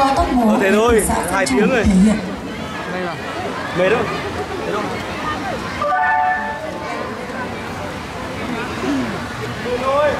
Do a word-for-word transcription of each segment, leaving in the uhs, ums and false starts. Có thế thôi, hai tiếng rồi. Mệt không? Thế thôi.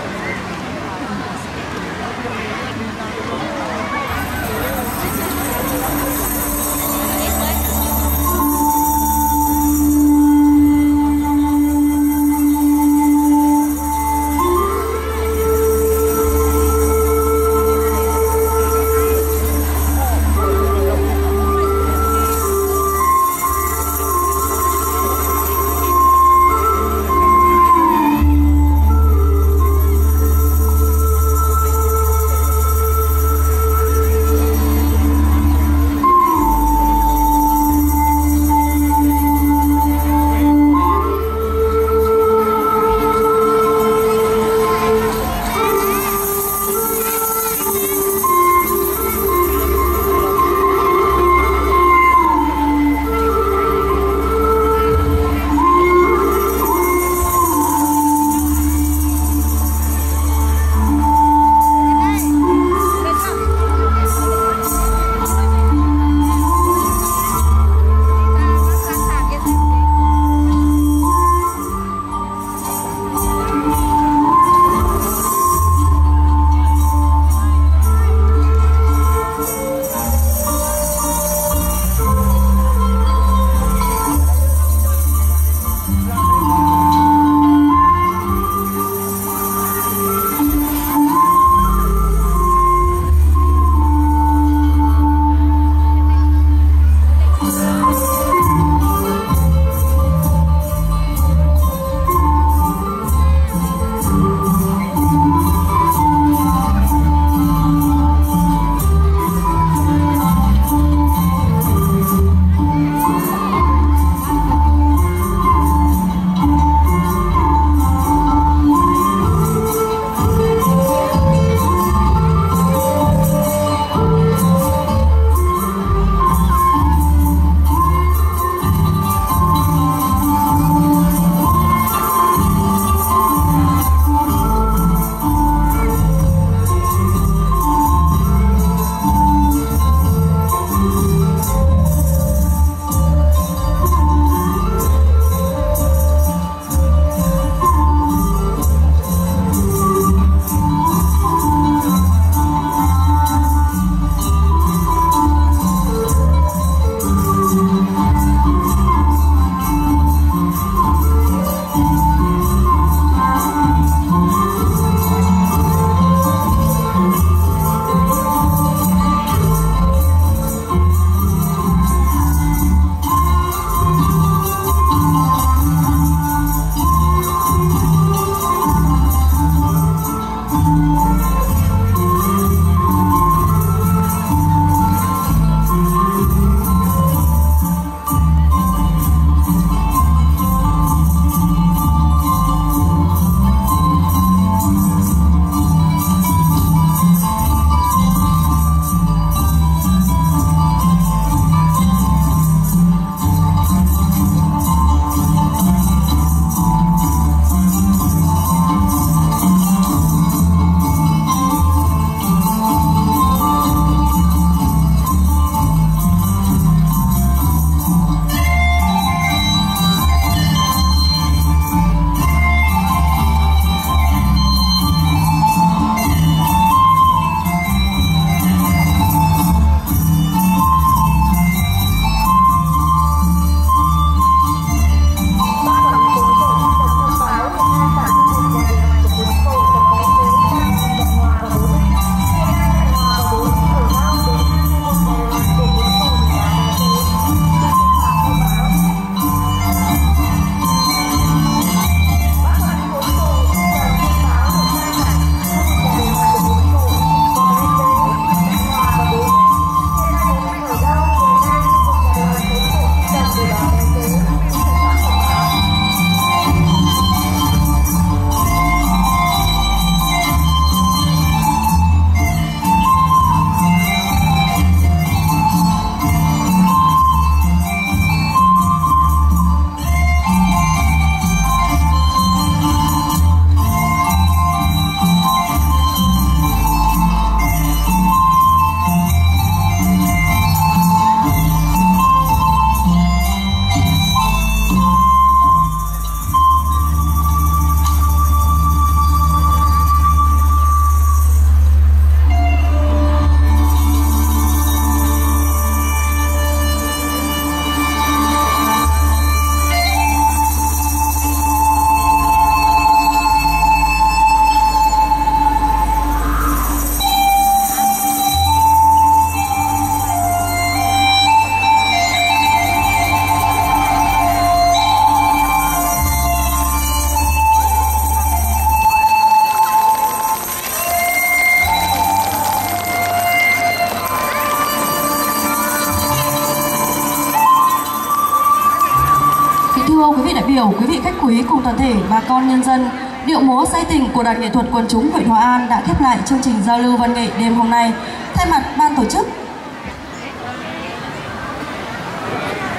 mong quý vị đại biểu, quý vị khách quý cùng toàn thể bà con nhân dân, điệu múa say tình của Đoàn Nghệ thuật Quần chúng huyện Hòa An đã khép lại chương trình giao lưu văn nghệ đêm hôm nay. Thay mặt ban tổ chức,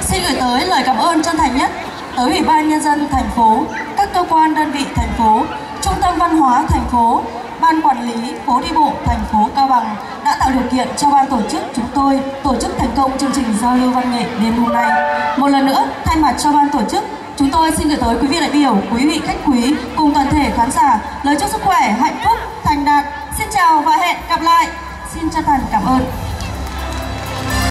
xin gửi tới lời cảm ơn chân thành nhất tới Ủy ban Nhân dân thành phố, các cơ quan đơn vị thành phố, Trung tâm Văn hóa thành phố, Ban Quản lý Phố đi bộ thành phố Cao Bằng đã tạo điều kiện cho ban tổ chức chúng tôi tổ chức thành công chương trình giao lưu văn nghệ đêm hôm nay. Một lần nữa, thay mặt cho ban tổ chức, chúng tôi xin gửi tới quý vị đại biểu, quý vị khách quý cùng toàn thể khán giả lời chúc sức khỏe, hạnh phúc, thành đạt. Xin chào và hẹn gặp lại. Xin chân thành cảm ơn.